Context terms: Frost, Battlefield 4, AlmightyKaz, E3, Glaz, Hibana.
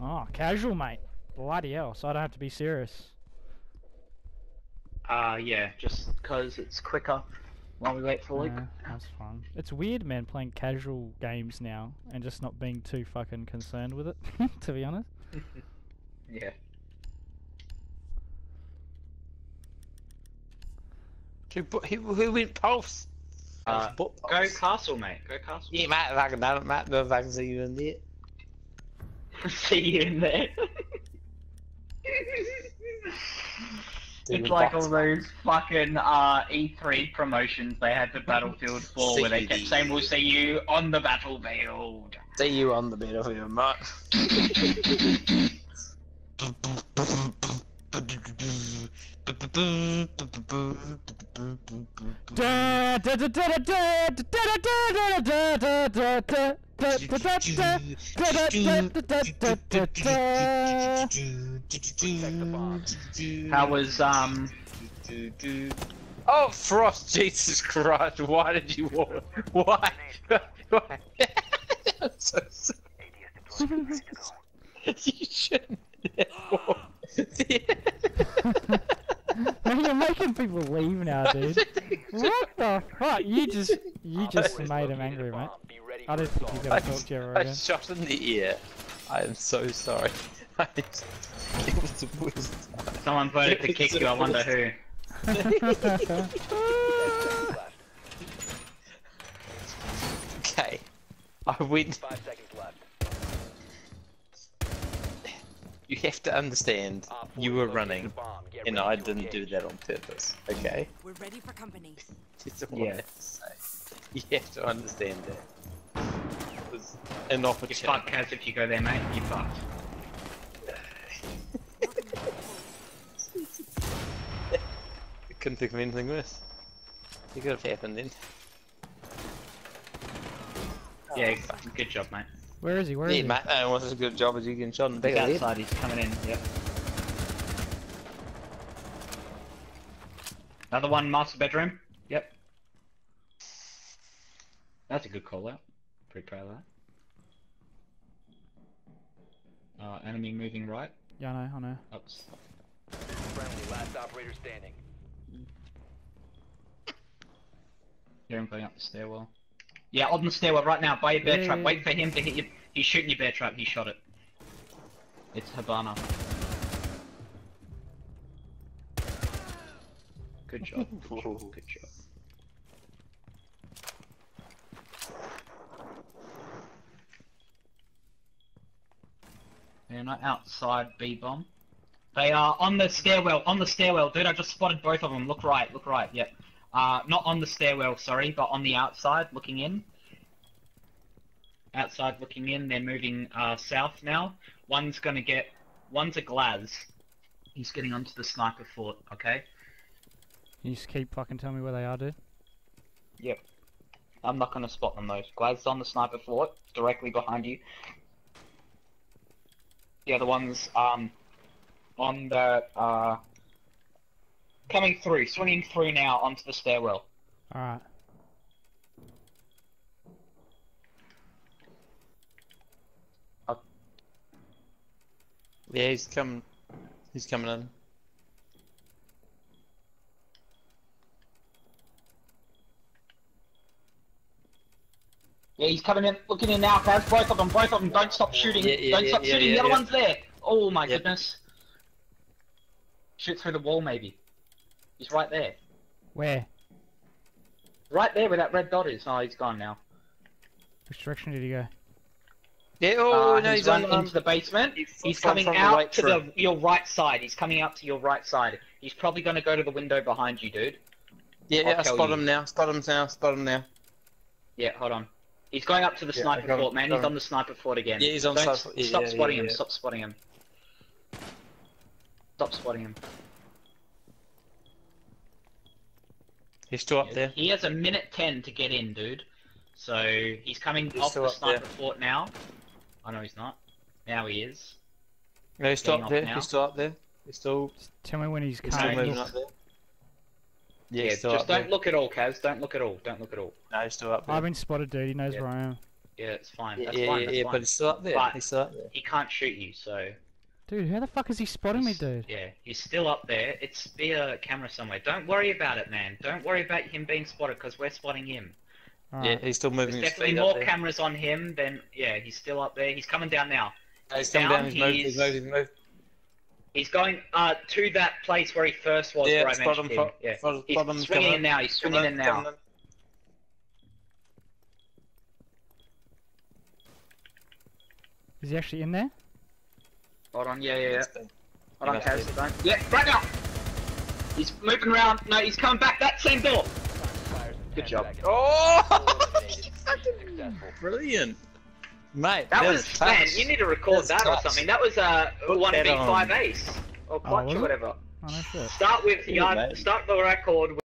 Oh, casual, mate. Bloody hell, so I don't have to be serious. Yeah, just because it's quicker while we wait for Luke. That's fine. It's weird, man, playing casual games now and just not being too fucking concerned with it, to be honest. Yeah. Who went Pulse? Go Castle, mate. Go Castle. Yeah, mate, if I can done it, mate, if I can see you in there. See you in there. It's like all those fucking E3 promotions they had to Battlefield 4 where they kept saying, we'll see you on the battlefield. See you on the battlefield, mate. How was Oh, Frost! Jesus Christ! Why did you walk? Why? Why? I'm so sorry. You shouldn't walk. You're making people leave now, dude. What the fuck? You just made him angry, mate. I didn't think you were gonna talk to you ever again. I shot in the ear. I am so sorry. Someone voted to kick you, I wonder who. Okay. I win. 5 seconds left. You have to understand, you were running, and I didn't do that on purpose, okay? We're ready for company. That's all I have to say. You have to understand that. It was an opportunity. You fuck, Kaz, if you go there, mate. You fuck. Couldn't think of anything worse. It could have happened then. Yeah, good job, mate. Where is he? Where is he? Mate, that was as good a job as you can shot in the back outside, he's coming in, yep. Another one, master bedroom. Yep. That's a good call out. Pretty proud of that. Enemy moving right. Yeah, I know, I know. Oops. Friendly, last operator standing. Hear him going up the stairwell. Yeah, on the stairwell right now, by your bear trap. Wait for him to hit you. He's shooting your bear trap, he shot it. It's Hibana. Good job. Good job. Good job. They're not outside B-bomb. They are on the stairwell, dude, I just spotted both of them, look right, yep. Not on the stairwell, sorry, but on the outside, looking in. Outside looking in, they're moving south now. One's gonna get, one's a Glaz. He's getting onto the sniper fort, okay? Can you just keep fucking telling me where they are, dude? Yep. I'm not gonna spot them though. Glaz's on the sniper fort, directly behind you. The other one's, on the, coming through, swinging through now onto the stairwell. Alright. Yeah, he's coming in. Yeah, he's coming in, looking in now, guys, both of them, don't stop shooting, don't stop shooting, the other one's there! Oh my goodness. Shoot through the wall, maybe. He's right there. Where? Right there where that red dot is. Oh, he's gone now. Which direction did he go? Yeah, oh, no, he's run into the basement. He's coming out to your right side. He's coming out to your right side. He's probably going to go to the window behind you, dude. Yeah, I spot him now. Spot him now. Yeah, hold on. He's going up to the sniper fort, man. He's on the sniper fort again. Yeah, he's on the sniper. Stop spotting him. Stop spotting him. Stop spotting him. He's still up there. He has a minute 10 to get in, dude. So he's coming off the sniper fort now. Oh no, he's not. Now he is. No, he's still up there. He's still up there. He's still. Tell me when he's coming up there. Yeah, he's still up there. Just don't look at all, Kaz. Don't look at all. No, he's still up there. I've been spotted, dude. He knows where I am. Yeah, it's fine. That's fine. That's fine. But it's still up there. But it's still up there. He can't shoot you, so. Dude, how the fuck is he spotting me, dude? Yeah, he's still up there. It's via camera somewhere. Don't worry about it, man. Don't worry about him being spotted because we're spotting him. All right. Yeah, he's still moving. There's definitely more cameras on him than He's still up there. He's coming down now. He's coming down. He's moved. He's going to that place where he first was. Yeah, spot him. Yeah, he's swinging in now. He's swinging in now. Is he actually in there? Hold on, yeah. Hold on, Kaz, don't. Yeah, right now! He's moving around. No, he's coming back that same door! Good job. Oh! Fucking brilliant! Mate, that was man, you need to record that or something. That was a 1v5 ace. Or clutch or whatever. Start the record with...